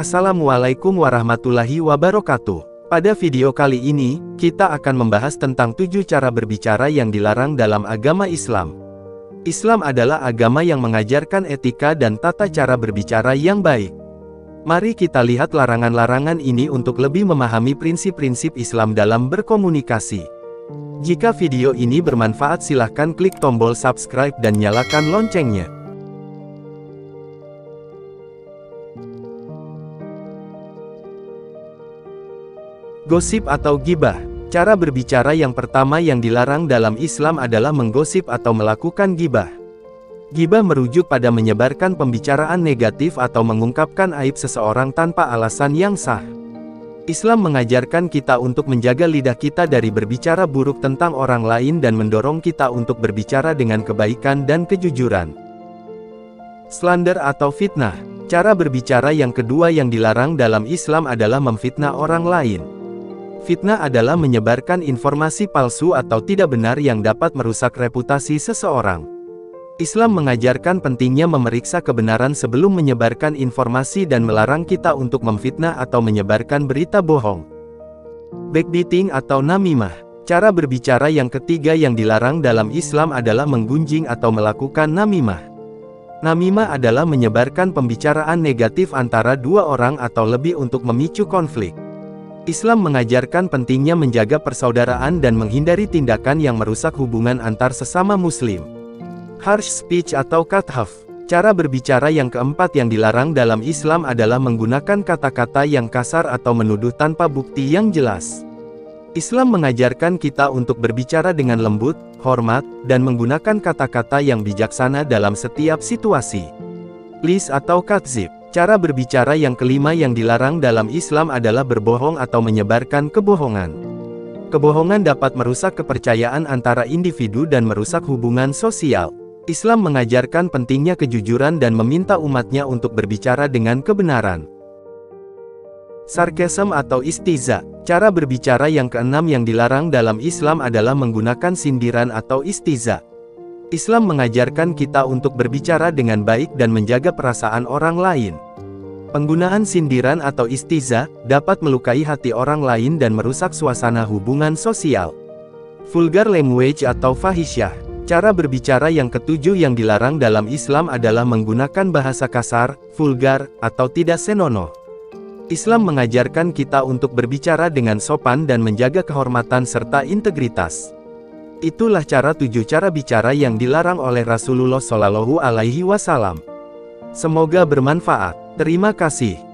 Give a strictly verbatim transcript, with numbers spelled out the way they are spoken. Assalamualaikum warahmatullahi wabarakatuh. Pada video kali ini, kita akan membahas tentang tujuh cara berbicara yang dilarang dalam agama Islam. Islam adalah agama yang mengajarkan etika dan tata cara berbicara yang baik. Mari kita lihat larangan-larangan ini untuk lebih memahami prinsip-prinsip Islam dalam berkomunikasi. Jika video ini bermanfaat, silahkan klik tombol subscribe dan nyalakan loncengnya. Gosip atau ghibah. Cara berbicara yang pertama yang dilarang dalam Islam adalah menggosip atau melakukan ghibah. Ghibah merujuk pada menyebarkan pembicaraan negatif atau mengungkapkan aib seseorang tanpa alasan yang sah. Islam mengajarkan kita untuk menjaga lidah kita dari berbicara buruk tentang orang lain dan mendorong kita untuk berbicara dengan kebaikan dan kejujuran. Slander atau fitnah. Cara berbicara yang kedua yang dilarang dalam Islam adalah memfitnah orang lain. Fitnah adalah menyebarkan informasi palsu atau tidak benar yang dapat merusak reputasi seseorang. Islam mengajarkan pentingnya memeriksa kebenaran sebelum menyebarkan informasi dan melarang kita untuk memfitnah atau menyebarkan berita bohong. Backbiting atau namimah. Cara berbicara yang ketiga yang dilarang dalam Islam adalah menggunjing atau melakukan namimah. Namimah adalah menyebarkan pembicaraan negatif antara dua orang atau lebih untuk memicu konflik. Islam mengajarkan pentingnya menjaga persaudaraan dan menghindari tindakan yang merusak hubungan antar sesama muslim. Harsh speech atau qathaf. Cara berbicara yang keempat yang dilarang dalam Islam adalah menggunakan kata-kata yang kasar atau menuduh tanpa bukti yang jelas. Islam mengajarkan kita untuk berbicara dengan lembut, hormat, dan menggunakan kata-kata yang bijaksana dalam setiap situasi. Lies atau kadzib. Cara berbicara yang kelima yang dilarang dalam Islam adalah berbohong atau menyebarkan kebohongan. Kebohongan dapat merusak kepercayaan antara individu dan merusak hubungan sosial. Islam mengajarkan pentingnya kejujuran dan meminta umatnya untuk berbicara dengan kebenaran. Sarkasm atau istiza. Cara berbicara yang keenam yang dilarang dalam Islam adalah menggunakan sindiran atau istiza. Islam mengajarkan kita untuk berbicara dengan baik dan menjaga perasaan orang lain. Penggunaan sindiran atau istiza dapat melukai hati orang lain dan merusak suasana hubungan sosial. Vulgar language atau fahisyah. Cara berbicara yang ketujuh yang dilarang dalam Islam adalah menggunakan bahasa kasar, vulgar, atau tidak senonoh. Islam mengajarkan kita untuk berbicara dengan sopan dan menjaga kehormatan serta integritas. Itulah cara tujuh cara bicara yang dilarang oleh Rasulullah Shallallahu Alaihi Wasallam. Semoga bermanfaat. Terima kasih.